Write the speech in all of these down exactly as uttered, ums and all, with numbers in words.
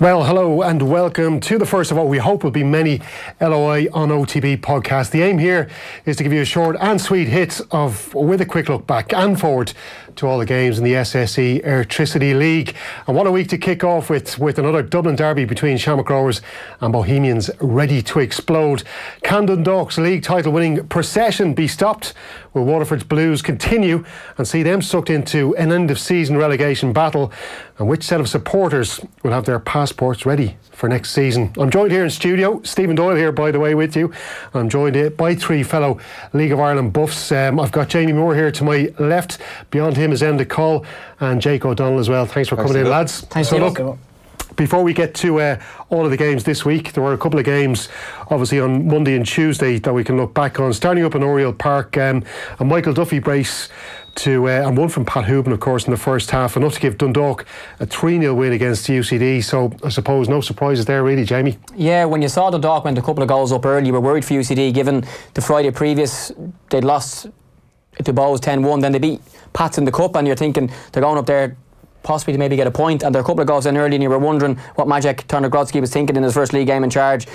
Well, hello and welcome to the first of what we hope will be many L O I on O T B podcasts. The aim here is to give you a short and sweet hit of, with a quick look back and forward to all the games in the S S E Electricity League. And what a week to kick off with, with another Dublin derby between Shamrock Rovers and Bohemians ready to explode. Can Dundalk's league title winning procession be stopped? Will Waterford's Blues continue and see them sucked into an end of season relegation battle? And which set of supporters will have their passports ready for next season? I'm joined here in studio, Stephen Doyle here by the way with you. I'm joined by three fellow League of Ireland buffs. Um, I've got Jamie Moore here to my left. Beyond him is Enda Cole and Jake O'Donnell as well. Thanks for Thanks coming in, lads. Thanks so look, before we get to uh, all of the games this week, there were a couple of games obviously on Monday and Tuesday that we can look back on. Starting up in Oriel Park, um, a Michael Duffy brace To, uh, and one from Pat Hooban, of course, in the first half, enough to give Dundalk a three nil win against U C D. So I suppose no surprises there really, Jamie. Yeah, when you saw Dundalk went a couple of goals up early, you were worried for U C D given the Friday previous they'd lost to Bowes ten one, then they beat Pats in the cup, and you're thinking they're going up there possibly to maybe get a point, and there are a couple of goals in early and you were wondering what Magic Tarnogrodsky was thinking in his first league game in charge,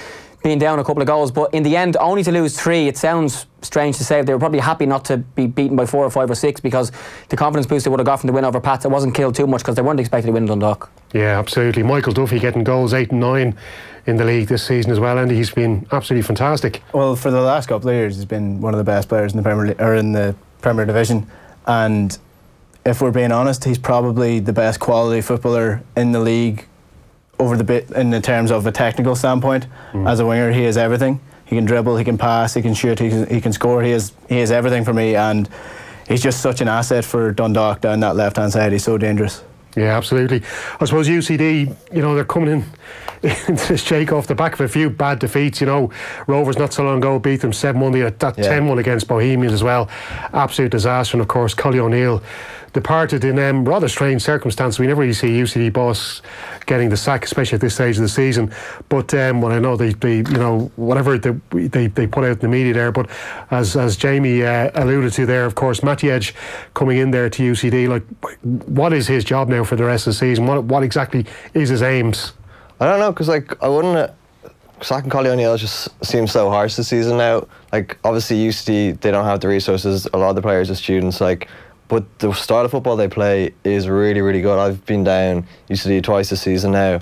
being down a couple of goals, but in the end only to lose three. It sounds strange to say, they were probably happy not to be beaten by four or five or six, because the confidence boost they would have got from the win over Pats, it wasn't killed too much because they weren't expected to win Dundalk. Yeah, absolutely. Michael Duffy getting goals eight and nine in the league this season as well, and he's been absolutely fantastic. Well, for the last couple of years he's been one of the best players in the Premier or in the Premier Division, and if we're being honest, he's probably the best quality footballer in the league over the bit in the terms of a technical standpoint. Mm. As a winger, he is everything. He can dribble, he can pass, he can shoot, he can, he can score. He is he is everything for me, and he's just such an asset for Dundalk down that left hand side. He's so dangerous. Yeah, absolutely. I suppose U C D, you know, they're coming in into this shake off the back of a few bad defeats. You know, Rovers not so long ago beat them seven one. They had that ten one yeah. against Bohemians as well. Absolute disaster. And of course, Collie O'Neill departed in um, rather strange circumstances. We never really see U C D boss getting the sack, especially at this stage of the season. But um, well, I know they, they, you know, whatever they, they they put out in the media there. But as as Jamie uh, alluded to there, of course, Matty Edge coming in there to U C D. Like, what is his job now for the rest of the season? What what exactly is his aims? I don't know, because like I wouldn't. Sacking Collie O'Neill just seems so harsh this season now. Like obviously U C D, they don't have the resources. A lot of the players are students. Like. But the style of football they play is really, really good. I've been down U C D twice this season now,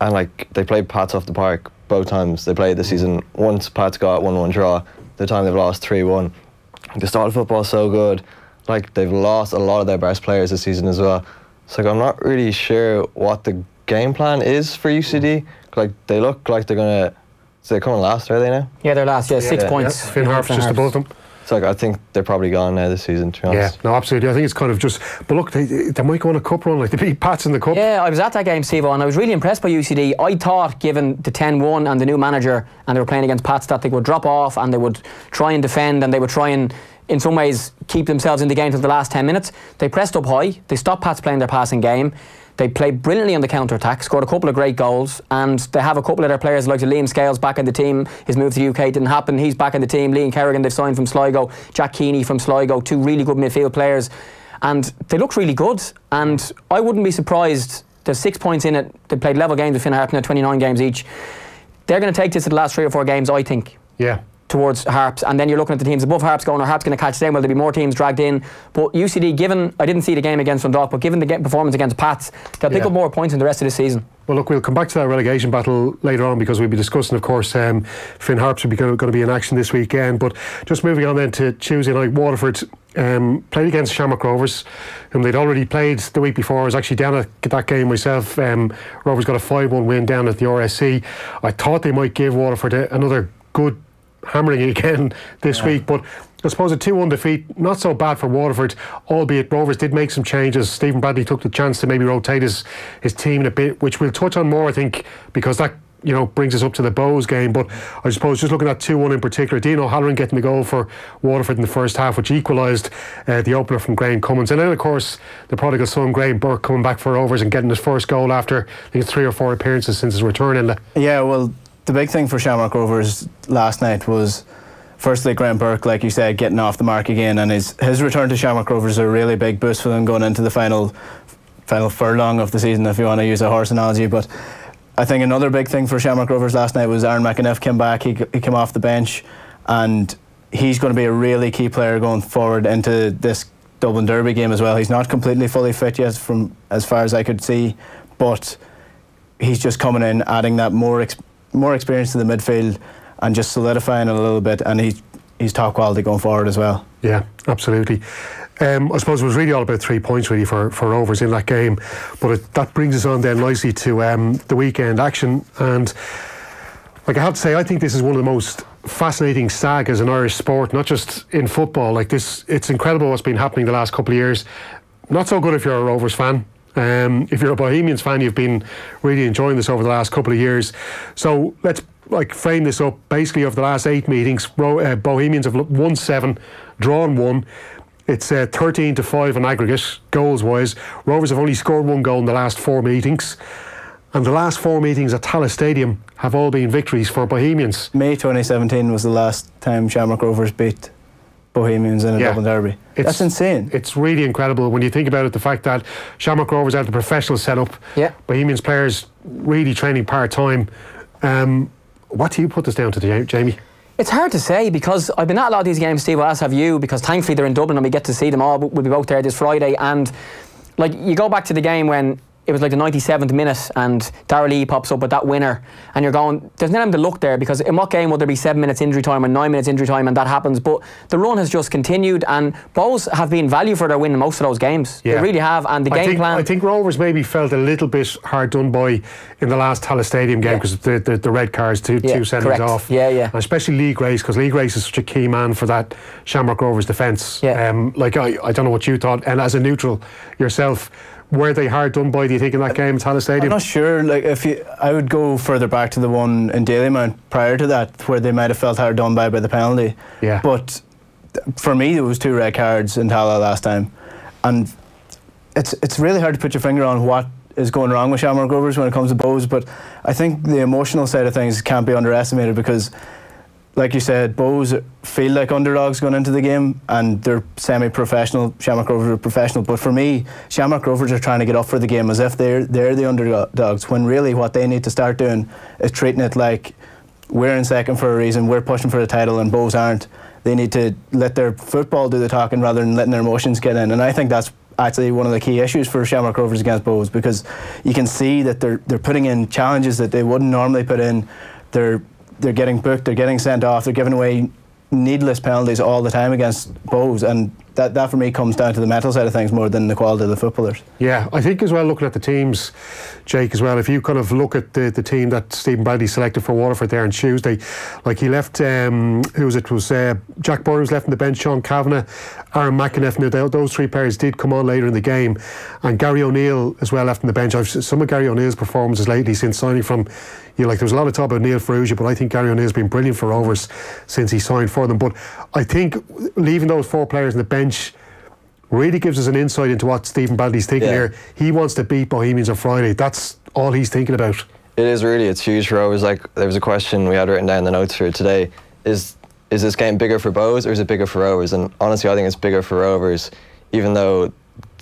and like they played Pats off the park both times. They played this season. Once Pats got one one draw, the time they've lost three one. The style of football is so good. Like they've lost a lot of their best players this season as well. So like, I'm not really sure what the game plan is for U C D. Like they look like they're gonna. So they're coming last, are they now? Yeah, they're last. Yeah, six yeah, points. Yeah. Finn Harps just above them. So like, I think they're probably gone now this season, to be honest. Yeah, no, absolutely. I think it's kind of just... But look, they, they might go on a cup run. Like, they beat Pats in the cup. Yeah, I was at that game, Steve, and I was really impressed by U C D. I thought, given the ten one and the new manager, and they were playing against Pats, that they would drop off and they would try and defend and they would try and, in some ways, keep themselves in the game until the last ten minutes. They pressed up high. They stopped Pats playing their passing game. They played brilliantly on the counter-attack, scored a couple of great goals, and they have a couple of their players like Liam Scales back in the team. His move to the U K didn't happen. He's back in the team. Liam Kerrigan they've signed from Sligo, Jack Keeney from Sligo, two really good midfield players, and they look really good, and I wouldn't be surprised. There's six points in it. They played level games with Finn Harps now, twenty-nine games each. They're going to take this to the last three or four games, I think. Yeah. Towards Harps, and then you're looking at the teams above Harps going, or Harps going to catch them? Well, there'll be more teams dragged in. But U C D, given, I didn't see the game against Dundalk, but given the performance against Pats, they'll pick yeah. up more points in the rest of the season. Well, look, we'll come back to that relegation battle later on, because we'll be discussing, of course, um, Finn Harps will be going to be in action this weekend. But just moving on then to Tuesday night, Waterford um, played against Shamrock Rovers, whom they'd already played the week before. I was actually down at that game myself. Um, Rovers got a five one win down at the R S C. I thought they might give Waterford a, another good hammering again this yeah. week, but I suppose a two one defeat, not so bad for Waterford, albeit Rovers did make some changes. Stephen Bradley took the chance to maybe rotate his, his team a bit, which we'll touch on more, I think, because that, you know, brings us up to the Bowes game. But I suppose just looking at two one in particular, Dean O'Halloran getting the goal for Waterford in the first half, which equalised uh, the opener from Graham Cummins, and then of course the prodigal son Graham Burke coming back for Rovers and getting his first goal after I think three or four appearances since his return. And yeah, well, the big thing for Shamrock Rovers last night was, firstly, Graham Burke, like you said, getting off the mark again, and his his return to Shamrock Rovers is a really big boost for them going into the final final furlong of the season, if you want to use a horse analogy. But I think another big thing for Shamrock Rovers last night was Aaron McEneff came back. He, he came off the bench, and he's going to be a really key player going forward into this Dublin Derby game as well. He's not completely fully fit yet, from as far as I could see, but he's just coming in, adding that more ex more experience to the midfield, and just solidifying it a little bit. And he's he's top quality going forward as well. Yeah, absolutely. Um, I suppose it was really all about three points really for, for Rovers in that game, but it, that brings us on then nicely to um, the weekend action. And like I have to say, I think this is one of the most fascinating sagas in Irish sport, not just in football. Like this, it's incredible what's been happening the last couple of years. Not so good if you're a Rovers fan. Um, if you're a Bohemians fan, you've been really enjoying this over the last couple of years. So let's like frame this up. Basically, over the last eight meetings, Bohemians have won seven, drawn one. It's uh, thirteen to five on aggregate, goals-wise. Rovers have only scored one goal in the last four meetings. And the last four meetings at Tallaght Stadium have all been victories for Bohemians. May twenty seventeen was the last time Shamrock Rovers beat Bohemians in a yeah, Dublin Derby. That's insane. It's really incredible when you think about it, the fact that Shamrock Rovers had the professional setup. Yeah. Bohemians players really training part-time. Um, what do you put this down to, Jamie? It's hard to say, because I've been at a lot of these games, Steve, as have you, because thankfully they're in Dublin and we get to see them all. We'll be both there this Friday. And like you go back to the game when it was like the ninety-seventh minute and Darryl Lee pops up with that winner, and you're going, there's nothing to look there, because in what game would there be seven minutes injury time or nine minutes injury time, and that happens? But the run has just continued, and Bohs have been value for their win in most of those games. Yeah. They really have. And the I game think, plan I think Rovers maybe felt a little bit hard done by in the last Tallaght Stadium game, because yeah. the, the, the red cards, two, yeah, two centres off. Yeah, yeah. And especially Lee Grace, because Lee Grace is such a key man for that Shamrock Rovers defence. Yeah. Um, like I, I don't know what you thought, and as a neutral yourself, were they hard done by, do you think, in that game at Tallaght Stadium? I'm not sure. Like, if you, I would go further back to the one in Dalymount prior to that, where they might have felt hard done by by the penalty. Yeah. But for me, there was two red cards in Tallaght last time, and it's it's really hard to put your finger on what is going wrong with Shamrock Rovers when it comes to Bohs. But I think the emotional side of things can't be underestimated, because, like you said, Bohs feel like underdogs going into the game, and they're semi-professional. Shamrock Rovers are professional, but for me, Shamrock Rovers are trying to get up for the game as if they're they're the underdogs, when really what they need to start doing is treating it like we're in second for a reason, we're pushing for the title, and Bohs aren't. They need to let their football do the talking rather than letting their emotions get in, and I think that's actually one of the key issues for Shamrock Rovers against Bohs, because you can see that they're they're putting in challenges that they wouldn't normally put in. They're They're getting booked, they're getting sent off, they're giving away needless penalties all the time against Bohs, and that, that for me comes down to the mental side of things more than the quality of the footballers. Yeah, I think as well, looking at the teams, Jake, as well, if you kind of look at the, the team that Stephen Bradley selected for Waterford there on Tuesday, like he left, um, who was it, was uh, Jack Byrne was left on the bench, Sean Kavanagh, Aaron McEneff, now those three players did come on later in the game, and Gary O'Neill as well left on the bench. I've seen some of Gary O'Neill's performances lately since signing from, you know, like there was a lot of talk about Neil Farrugia, but I think Gary O'Neill's been brilliant for Rovers since he signed for them. But I think leaving those four players on the bench really gives us an insight into what Stephen Bradley's thinking yeah. here. He wants to beat Bohemians on Friday. That's all he's thinking about. It is really, it's huge for Rovers. Like, there was a question we had written down in the notes for today. Is is this game bigger for Bohs or is it bigger for Rovers? And honestly, I think it's bigger for Rovers, even though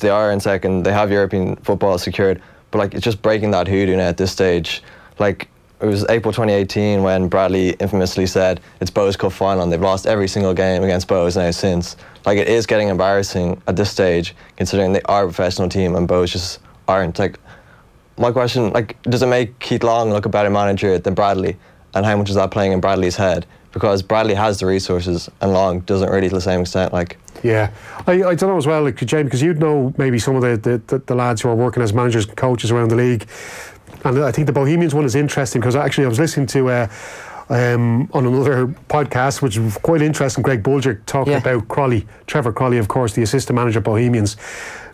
they are in second, they have European football secured. But like, it's just breaking that hoodoo now at this stage. Like, it was April twenty eighteen when Bradley infamously said it's Bohs Cup final, and they've lost every single game against Bohs now since. Like, it is getting embarrassing at this stage, considering they are a professional team and Bohs just aren't. Like, my question, like, does it make Keith Long look a better manager than Bradley, and how much is that playing in Bradley's head? Because Bradley has the resources and Long doesn't really to the same extent. Like, yeah, I, I don't know as well, like, James, because you'd know maybe some of the, the, the lads who are working as managers and coaches around the league. And I think the Bohemians one is interesting, because actually I was listening to uh, um, on another podcast, which was quite interesting, Greg Bulger talking yeah. about Crawley, Trevor Crawley, of course, the assistant manager of Bohemians.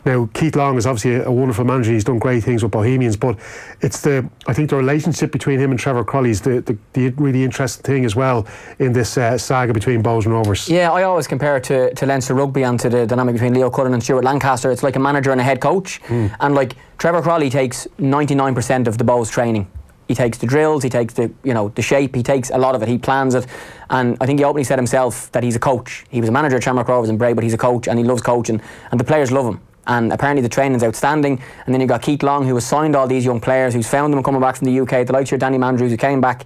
Now, Keith Long is obviously a, a wonderful manager. He's done great things with Bohemians, but it's the, I think the relationship between him and Trevor Crawley is the, the, the really interesting thing as well in this uh, saga between Bohs and Rovers. Yeah, I always compare it to, to Leinster Rugby and to the dynamic between Leo Cullen and Stuart Lancaster. It's like a manager and a head coach. Mm. And like, Trevor Crawley takes ninety-nine percent of the Bohs training. He takes the drills, he takes the, you know, the shape, he takes a lot of it, he plans it. And I think he openly said himself that he's a coach. He was a manager at Shamrock Rovers and Bray, but he's a coach and he loves coaching, and the players love him. and apparently the training's outstanding. And then you've got Keith Long, who has signed all these young players, who's found them coming back from the U K, the likes of Danny Mandrews, who came back.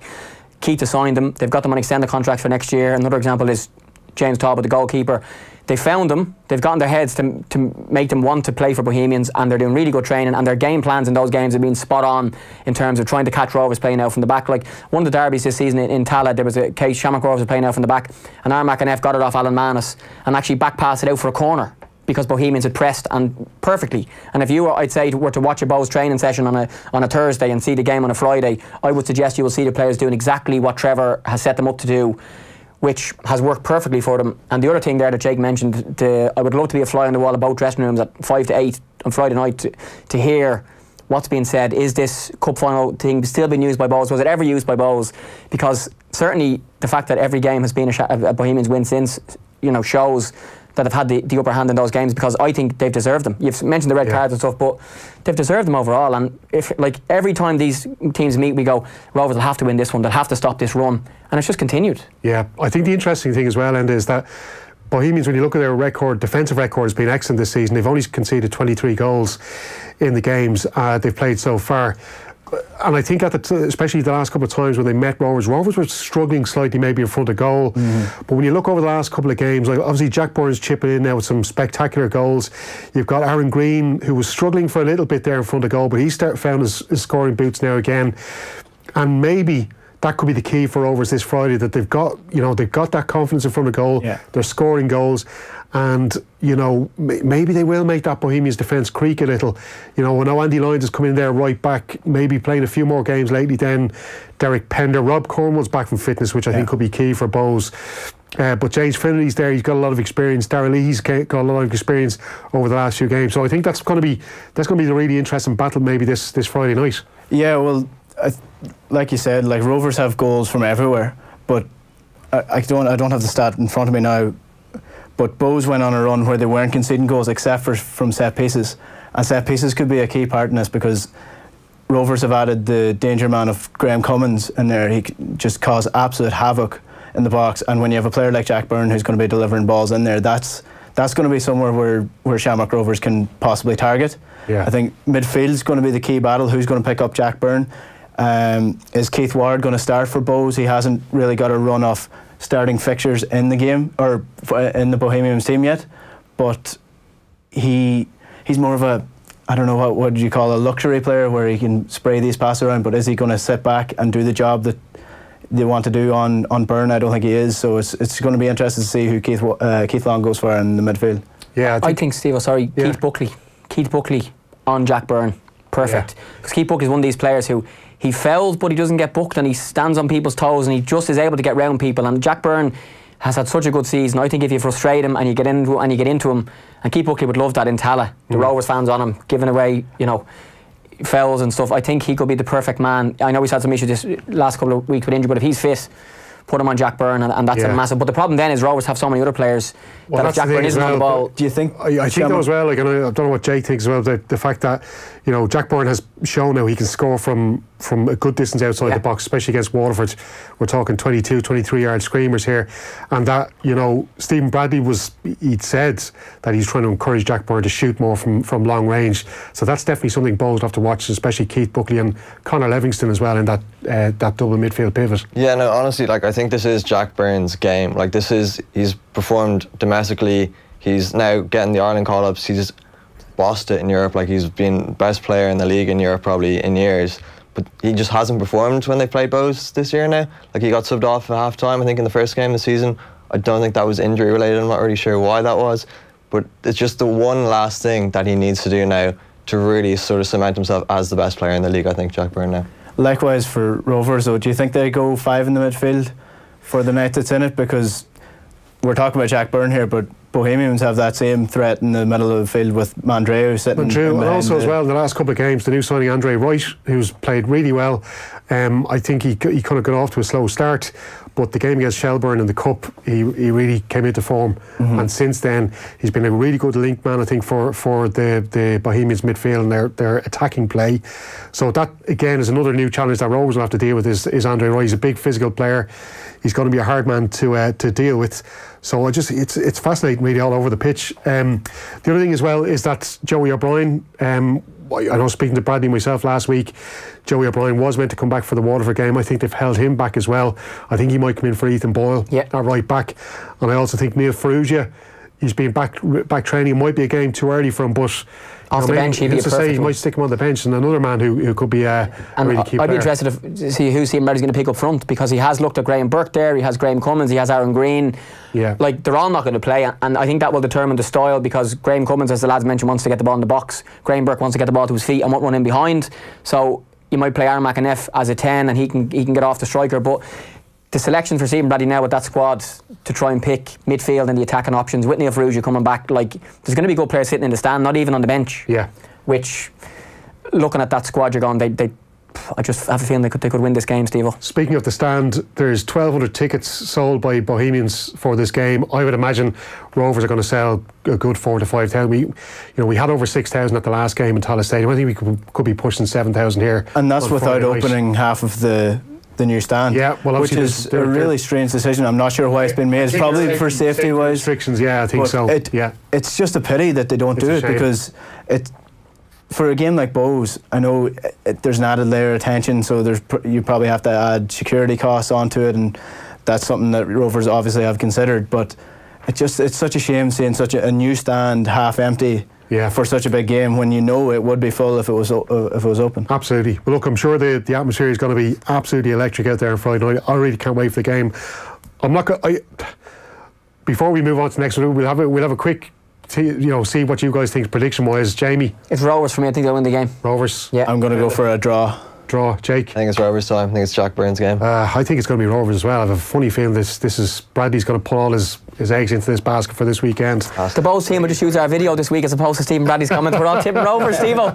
Keith has signed them, they've got them on extended contracts for next year. Another example is James Talbot, the goalkeeper. They found them, they've gotten their heads to, to make them want to play for Bohemians, and they're doing really good training, and their game plans in those games have been spot on in terms of trying to catch Rovers playing out from the back. Like one of the derbies this season in, in Tallaght, there was a case Shamrock Rovers playing out from the back, and Aaron McEneff got it off Alan Manus and actually back passed it out for a corner because Bohemians had pressed and perfectly. And if you were, I'd say, were to watch a Bo's training session on a, on a Thursday and see the game on a Friday, I would suggest you will see the players doing exactly what Trevor has set them up to do, which has worked perfectly for them. And the other thing there that Jake mentioned, the, I would love to be a fly on the wall about dressing rooms at five to eight on Friday night to, to hear what's being said. Is this cup final thing still being used by Bows? Was it ever used by Bows? Because certainly the fact that every game has been a, a Bohemians win since, you know, shows that have had the, the upper hand in those games, because I think they've deserved them. You've mentioned the red yeah. cards and stuff, but they've deserved them overall. And if, like, every time these teams meet, we go, Rovers will have to win this one, they'll have to stop this run. And it's just continued. Yeah, I think the interesting thing as well, Enda, is that Bohemians, when you look at their record, defensive record has been excellent this season. They've only conceded twenty-three goals in the games uh, they've played so far. And I think at the t especially the last couple of times when they met Rovers, Rovers were struggling slightly maybe in front of goal. Mm. But when you look over the last couple of games, like obviously Jack Byrne's chipping in now with some spectacular goals. You've got Aaron Green, who was struggling for a little bit there in front of goal, but he's start, found his, his scoring boots now again. And maybe that could be the key for Rovers this Friday, that they've got, you know, they've got that confidence in front of goal. Yeah. They're scoring goals. And, you know, maybe they will make that Bohemians defence creak a little. You know, I know Andy Lyons has come in there right back, maybe playing a few more games lately then. Derek Pender, Rob Cornwell's back from fitness, which I yeah. think could be key for Bows. Uh, but James Finley's there, he's got a lot of experience. Darryl Lee, he's got a lot of experience over the last few games. So I think that's going to be that's going to be the really interesting battle maybe this, this Friday night. Yeah, well, I, like you said, like Rovers have goals from everywhere, but I, I, don't, I don't have the stat in front of me now. But Bows went on a run where they weren't conceding goals except for from set pieces, and set pieces could be a key part in this, because Rovers have added the danger man of Graham Cummins in there. He just caused absolute havoc in the box, and when you have a player like Jack Byrne who's going to be delivering balls in there, that's that's going to be somewhere where where Shamrock Rovers can possibly target. Yeah. I think midfield's going to be the key battle. Who's going to pick up Jack Byrne? Um, is Keith Ward going to start for Bows? He hasn't really got a run off starting fixtures in the game or in the Bohemians team yet, but he he's more of a, I don't know what what do you call a luxury player where he can spray these passes around. But is he going to sit back and do the job that they want to do on on Byrne? I don't think he is. So it's it's going to be interesting to see who Keith uh, Keith Long goes for in the midfield. Yeah, I think, I think Steve. Oh, sorry, yeah. Keith Buckley, Keith Buckley on Jack Byrne, perfect. Because yeah. Keith Buckley is one of these players who, he fouls, but he doesn't get booked, and he stands on people's toes, and he just is able to get round people. And Jack Byrne has had such a good season. I think if you frustrate him and you get into and you get into him, and Keith Buckley would love that in Tallaght. The mm. Rovers fans on him, giving away, you know, fouls and stuff. I think he could be the perfect man. I know he's had some issues this last couple of weeks with injury, but if he's fit, put him on Jack Byrne, and, and that's yeah. a massive. But the problem then is Rovers have so many other players well, that if Jack Byrne isn't well, on the ball, do you think? I, I think that as well. Like, and I, I don't know what Jake thinks about the, the fact that, you know, Jack Byrne has shown now he can score from from a good distance outside yeah. the box, especially against Waterford. We're talking twenty-two, twenty-three yard screamers here, and that, you know, Stephen Bradley was he'd said that he's trying to encourage Jack Byrne to shoot more from from long range. So that's definitely something Bows will have to watch, especially Keith Buckley and Connor Levingston as well in that uh, that double midfield pivot. Yeah, no, honestly, like I I think this is Jack Byrne's game. Like this is, he's performed domestically. He's now getting the Ireland call-ups. He's bossed it in Europe. Like he's been best player in the league in Europe probably in years. But he just hasn't performed when they played Bows this year now. Like he got subbed off at half-time, I think, in the first game of the season. I don't think that was injury-related. I'm not really sure why that was. But it's just the one last thing that he needs to do now to really sort of cement himself as the best player in the league, I think, Jack Byrne now. Likewise for Rovers, though, do you think they go five in the midfield for the night that's in it? Because we're talking about Jack Byrne here, but Bohemians have that same threat in the middle of the field with Mandreu sitting. Mandreu, and also as well, the last couple of games, the new signing Andre Wright, who's played really well. Um, I think he he kind of got off to a slow start, but the game against Shelbourne in the cup, he he really came into form, mm-hmm. and since then he's been a really good link man, I think, for for the the Bohemians midfield and their their attacking play. So that again is another new challenge that Rovers will have to deal with. Is is Andre Wright? He's a big physical player. He's going to be a hard man to uh, to deal with. So I just it's it's fascinating really all over the pitch. Um, the other thing as well is that Joey O'Brien, um, I know speaking to Bradley and myself last week, Joey O'Brien was meant to come back for the Waterford game. I think they've held him back as well. I think he might come in for Ethan Boyle yeah. at right back. And I also think Neil Farrugia, he's been back back training. It might be a game too early for him, but off the bench, he'd be a perfect one. You might stick him on the bench, and another man who, who could be a, a really key player. I'd be interested if, to see who Stephen Bradley's going to pick up front, because he has looked at Graham Burke there, he has Graham Cummins, he has Aaron Green. Yeah, like they're all not going to play, and I think that will determine the style, because Graham Cummins, as the lads mentioned, wants to get the ball in the box. Graham Burke wants to get the ball to his feet and won't run in behind. So you might play Aaron McEneff as a ten, and he can he can get off the striker, but. The selection for Stephen Bradley now with that squad to try and pick midfield and the attacking options with Neil Farrugia coming back, like there's going to be good players sitting in the stand, not even on the bench. Yeah. Which, looking at that squad, you're going, they, they, I just have a feeling they could they could win this game, Steve-o. Speaking of the stand, there's twelve hundred tickets sold by Bohemians for this game. I would imagine Rovers are going to sell a good four to five thousand. We, you know, we had over six thousand at the last game in Tallaght Stadium. I think we could, could be pushing seven thousand here. And that's without opening half of the. the new stand, yeah, well, which is a really strange decision. I'm not sure why it's been made. It's probably for safety wise restrictions. Yeah, I think so. It, yeah, it's just a pity that they don't do it, because it for a game like Bo's, I know it, it, there's an added layer of tension, so there's pr you probably have to add security costs onto it, and that's something that Rovers obviously have considered. But it just it's such a shame seeing such a, a new stand half empty. Yeah, for such a big game, when you know it would be full if it was uh, if it was open. Absolutely. Well, look, I'm sure the the atmosphere is going to be absolutely electric out there on Friday night. I really can't wait for the game. I'm not. Go I, before we move on to the next one, we'll have a, we'll have a quick, you know, see what you guys think prediction wise. Jamie, it's Rovers for me. I think they'll win the game. Rovers. Yeah, I'm going to go for a draw. Draw, Jake. I think it's Rovers' time. I think it's Jack Byrne's game. Uh, I think it's going to be Rovers as well. I have a funny feeling this this is Bradley's going to put all his, his eggs into this basket for this weekend. The Bo's team will just use our video this week as opposed to Stephen Bradley's comments. We're all tipping Rovers, Steve-o.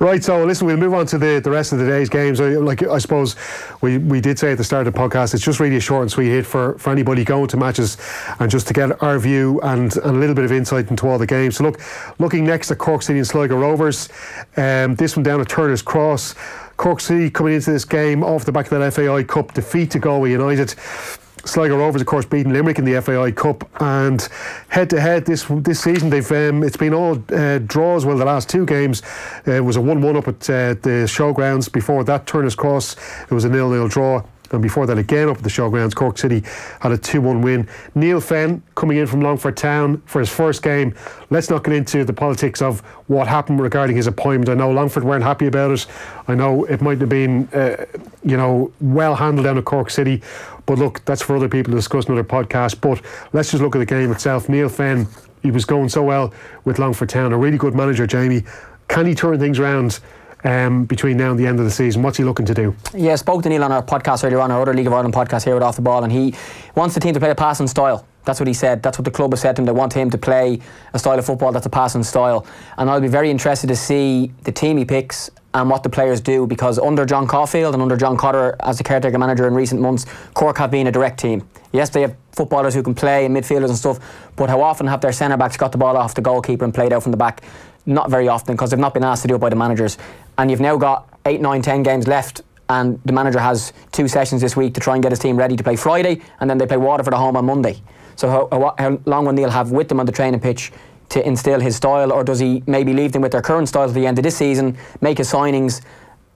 Right, so listen, we'll move on to the, the rest of the day's games. I, like I suppose we, we did say at the start of the podcast, it's just really a short and sweet hit for, for anybody going to matches and just to get our view and, and a little bit of insight into all the games. So look, looking next at Cork City and Sligo Rovers, um, this one down at Turner's Cross. Cork City coming into this game off the back of that F A I Cup defeat to Galway United. Sligo Rovers, of course, beating Limerick in the F A I Cup, and head to head this this season they've um, it's been all uh, draws. Well, the last two games uh, it was a one-one up at uh, the Showgrounds. Before that, Turner's Cross, it was a nil-nil draw, and before that again up at the Showgrounds, Cork City had a two-one win. Neil Fenn coming in from Longford Town for his first game. Let's not get into the politics of what happened regarding his appointment. I know Longford weren't happy about it. I know it might have been uh, you know, well handled down at Cork City, but look, that's for other people to discuss in other podcasts. But let's just look at the game itself. Neil Fenn, he was going so well with Longford Town, a really good manager, Jamie. Can he turn things around Um, between now and the end of the season? What's he looking to do? Yeah, I spoke to Neil on our podcast earlier on, our other League of Ireland podcast here with Off the Ball, and he wants the team to play a passing style. That's what he said. That's what the club has said to him. They want him to play a style of football that's a passing style. And I'll be very interested to see the team he picks and what the players do, because under John Caulfield and under John Cotter as the caretaker manager in recent months, Cork have been a direct team. Yes, they have footballers who can play and midfielders and stuff, but how often have their centre-backs got the ball off the goalkeeper and played out from the back? Not very often, because they've not been asked to do it by the managers. And you've now got eight, nine, ten games left, and the manager has two sessions this week to try and get his team ready to play Friday, and then they play Waterford at home on Monday. So how, how long will Neil have with them on the training pitch to instill his style, or does he maybe leave them with their current style to the end of this season, make his signings,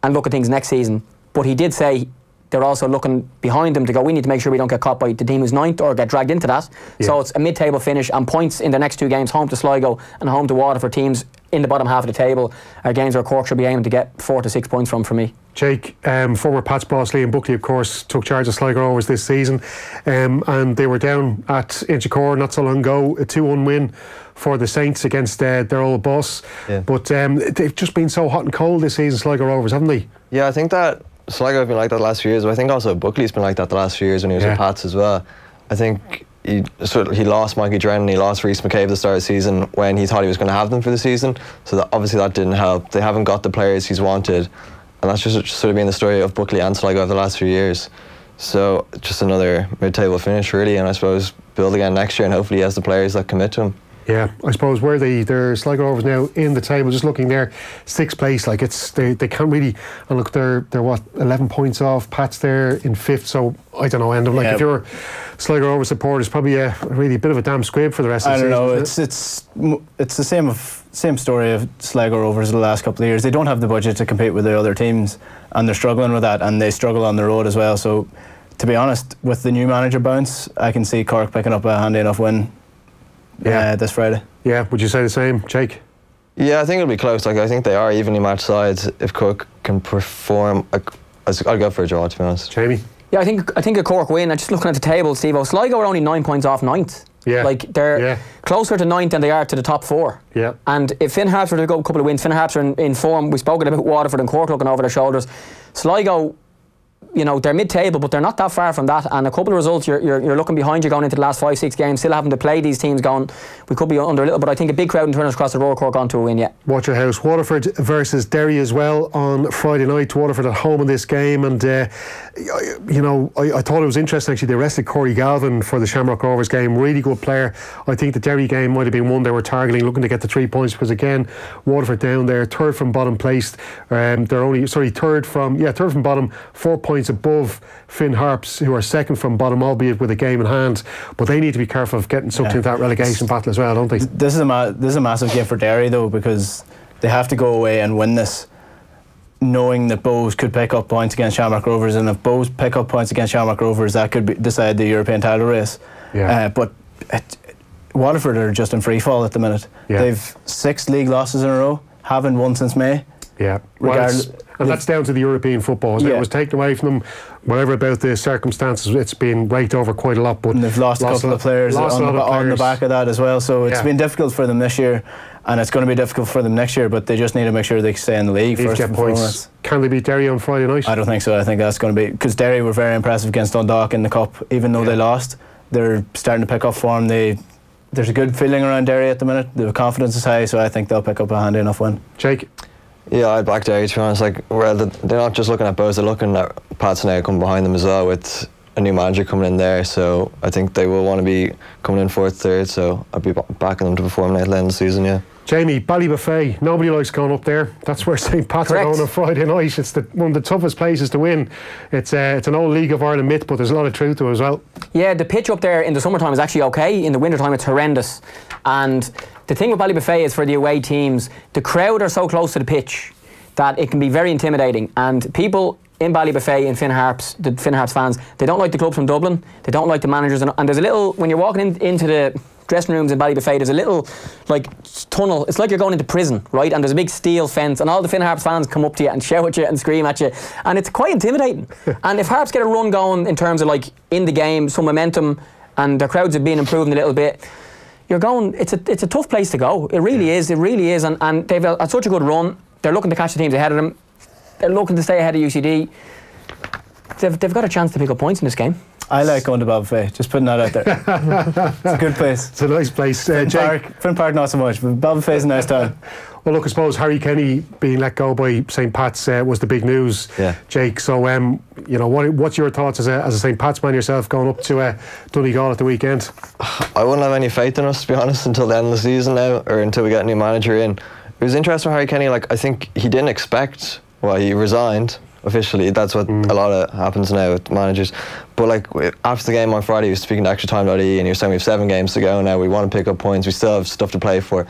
and look at things next season? But he did say they're also looking behind them to go, we need to make sure we don't get caught by the team who's ninth or get dragged into that. Yeah. So it's a mid-table finish, and points in the next two games, home to Sligo and home to Waterford, teams in the bottom half of the table, are games where Cork should be aiming to get four to six points from, for me. Jake, um, former Pat's boss Liam Buckley, of course, took charge of Sligo Rovers this season, um, and they were down at Inchicore not so long ago, a two-one win for the Saints against uh, their old boss. Yeah. But um, they've just been so hot and cold this season, Sligo Rovers, haven't they? Yeah, I think that Sligo have been like that the last few years, but I think also Buckley's been like that the last few years when he was yeah. at Pat's as well. I think he, sort of, he lost Mikey Drennan, he lost Rhys McCabe at the start of the season when he thought he was going to have them for the season, so that, obviously that didn't help. They haven't got the players he's wanted, and that's just sort of been the story of Buckley and Sligo over the last few years. So just another mid-table finish really, and I suppose build again next year, and hopefully he has the players that commit to him. Yeah, I suppose where they, they're Sligo Rovers now in the table, just looking there, sixth place, like it's they, they can't really, and look, they're, they're what, eleven points off, Pat's there in fifth, so I don't know, end up like yeah. if you're Sligo Rovers supporter, it's probably a really a bit of a damn squib for the rest of the season. I don't know, it's, it? it's, it's the same, of, same story of Sligo Rovers the last couple of years. They don't have the budget to compete with the other teams, and they're struggling with that, and they struggle on the road as well, so to be honest, with the new manager bounce, I can see Cork picking up a handy enough win. Yeah, uh, this Friday. Yeah, would you say the same, Jake? Yeah, I think it'll be close. Like I think they are evenly matched sides. If Cork can perform, I, I'll go for a draw, to be honest. Jamie? Yeah, I think I think a Cork win. And just looking at the table, Steve, Sligo are only nine points off ninth. Yeah, like they're yeah. closer to ninth than they are to the top four. Yeah, and if Finn Harps were to go a couple of wins, Finn Harps are in, in form. We've spoken about Waterford and Cork looking over their shoulders. Sligo, you know, they're mid-table, but they're not that far from that. And a couple of results, you're, you're, you're looking behind you going into the last five, six games, still having to play these teams going, we could be under a little, but I think a big crowd in Turner's Cross, the Royal Cork on to a win, yeah. Watch your house. Waterford versus Derry as well on Friday night. Waterford at home in this game. And, uh, you know, I, I thought it was interesting, actually, they arrested Corey Galvin for the Shamrock Rovers game. Really good player. I think the Derry game might have been one they were targeting, looking to get the three points, because, again, Waterford down there, third from bottom placed. Um, they're only, sorry, third from, yeah, third from bottom, four points above Finn Harps, who are second from bottom, albeit with a game in hand, but they need to be careful of getting sucked yeah. into that relegation battle as well, don't they? This is a ma this is a massive game for Derry though, because they have to go away and win this, knowing that Bohs could pick up points against Shamrock Rovers, and if Bohs pick up points against Shamrock Rovers, that could be, decide the European title race. Yeah. Uh, but it, Waterford are just in free fall at the minute. Yeah. They've six league losses in a row, haven't won since May. Yeah. Regardless. And that's down to the European football. Yeah. It was taken away from them, whatever about the circumstances, it's been raked over quite a lot. But and they've lost, lost a couple of players, on, of players on the back of that as well. So it's yeah. been difficult for them this year, and it's going to be difficult for them next year, but they just need to make sure they stay in the league first and foremost. Can they beat Derry on Friday night? I don't think so. I think that's going to be... Because Derry were very impressive against Dundalk in the Cup, even though yeah. they lost. They're starting to pick up form. They... There's a good feeling around Derry at the minute. Their confidence is high, so I think they'll pick up a handy enough win. Jake? Yeah, I'd back Derry, to be honest. Like, well, they're not just looking at Bohs, they're looking at Pat's now coming behind them as well, with a new manager coming in there. So I think they will want to be coming in fourth, third. So I'd be backing them to perform at the end of the season, yeah. Jamie, Ballybofey, nobody likes going up there. That's where Saint Pat's are going on Friday night. It's the, one of the toughest places to win. It's uh, it's an old League of Ireland myth, but there's a lot of truth to it as well. Yeah, the pitch up there in the summertime is actually okay. In the wintertime, it's horrendous. And the thing with Ballybofey is, for the away teams, the crowd are so close to the pitch that it can be very intimidating. And people in Ballybofey and Finn Harps, the Finn Harps fans, they don't like the club from Dublin. They don't like the managers. And, and there's a little, when you're walking in, into the dressing rooms in Ballybofey, there's a little like tunnel. It's like you're going into prison, right? And there's a big steel fence, and all the Finn Harps fans come up to you and shout at you and scream at you, and it's quite intimidating. And if Harps get a run going in terms of like in the game, some momentum, and their crowds have been improving a little bit, you're going. It's a it's a tough place to go. It really yeah. is. It really is. And and they've had such a good run. They're looking to catch the teams ahead of them. They're looking to stay ahead of U C D. They've they've got a chance to pick up points in this game. I like going to Ballybofey, just putting that out there. It's a good place. It's a nice place. Uh, Finn Park, Finn Park not so much, but Ballybofey's a nice town. Well, look, I suppose Harry Kenny being let go by Saint Pat's uh, was the big news, yeah. Jake. So, um, you know, what, what's your thoughts as a, as a Saint Pat's man yourself going up to uh, Donegal at the weekend? I wouldn't have any faith in us, to be honest, until the end of the season now, or until we get a new manager in. It was interesting with Harry Kenny, like, I think he didn't expect, well, he resigned officially. That's what mm. a lot of happens now with managers. But like after the game on Friday, he was speaking to extra time dot I E and he was saying we have seven games to go now. We want to pick up points. We still have stuff to play for.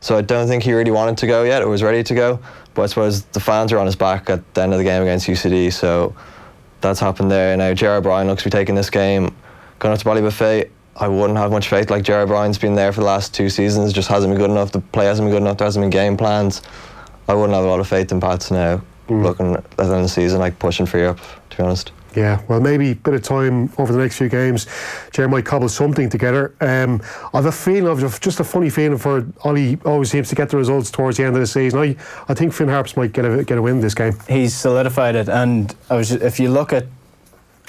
So I don't think he really wanted to go yet. It was ready to go. But I suppose the fans are on his back at the end of the game against U C D. So that's happened there. Now Joey O'Brien looks to be taking this game. Going up to Ballybofey, I wouldn't have much faith. Like Joey O'Brien's been there for the last two seasons. Just hasn't been good enough. The play hasn't been good enough. There hasn't been game plans. I wouldn't have a lot of faith in Pat's now. Mm. Looking at the end of the season, like pushing for Europe, to be honest. Yeah, well, maybe a bit of time over the next few games. Jerry might cobble something together. Um, I have a feeling of just a funny feeling for Ollie. Always seems to get the results towards the end of the season. I, I think Finn Harps might get a get a win this game. He's solidified it, and I was just, if you look at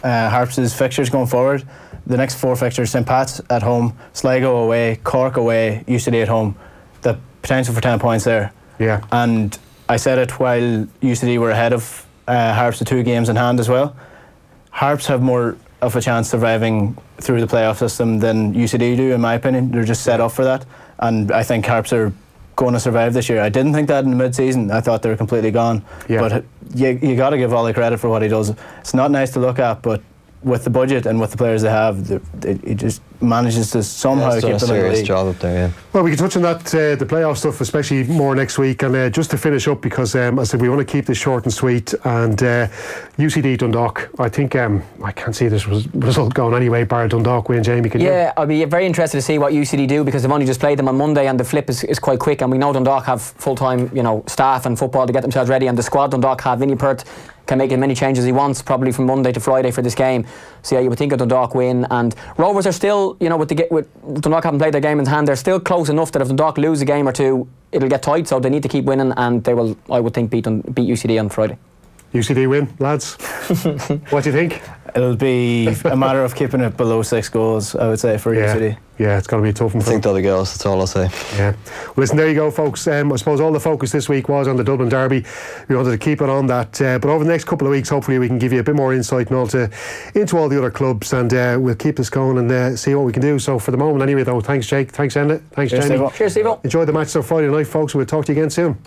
uh, Harps's fixtures going forward, the next four fixtures: Saint Pat's at home, Sligo away, Cork away, U C D at home. The potential for ten points there. Yeah, and I said it while U C D were ahead of uh, Harps with two games in hand as well. Harps have more of a chance surviving through the playoff system than U C D do, in my opinion. They're just set up for that. and I think Harps are going to survive this year. I didn't think that in the mid-season. I thought they were completely gone. Yeah. But you, you got to give Ollie credit for what he does. It's not nice to look at, but with the budget and with the players they have, he just manages to somehow yeah, keep them in the league. Serious job up there, yeah. Well, we can touch on that, uh, the playoff stuff, especially more next week. And uh, just to finish up, because um, I said we want to keep this short and sweet. And uh, U C D Dundalk, I think um, I can't see this res result going anyway. Barra Dundalk, Wayne Jamie can. Yeah, I'll be very interested to see what U C D do, because they've only just played them on Monday, and the flip is, is quite quick. And we know Dundalk have full-time, you know, staff and football to get themselves ready, and the squad Dundalk have, Vinnie Pert can make as many changes as he wants, probably from Monday to Friday for this game. So yeah, you would think a Dundalk win, and Rovers are still, you know, with the with Dundalk haven't played their game in hand, they're still close enough that if Dundalk lose a game or two, it'll get tight. So they need to keep winning, and they will, I would think, beat beat U C D on Friday. U C D win, lads. What do you think? It'll be a matter of keeping it below six goals, I would say, for yeah. U C D. Yeah, it's going to be a tough one. I think they're the girls, that's all I'll say. Yeah. Well, listen, there you go, folks. Um, I suppose all the focus this week was on the Dublin Derby. We wanted to keep it on that. Uh, but over the next couple of weeks, hopefully we can give you a bit more insight and all to, into all the other clubs. And uh, we'll keep this going and uh, see what we can do. So for the moment, anyway, though, thanks, Jake. Thanks, Enda. Thanks, Jamie. Cheers, Steve. Enjoy the match on Friday night, folks. We'll talk to you again soon.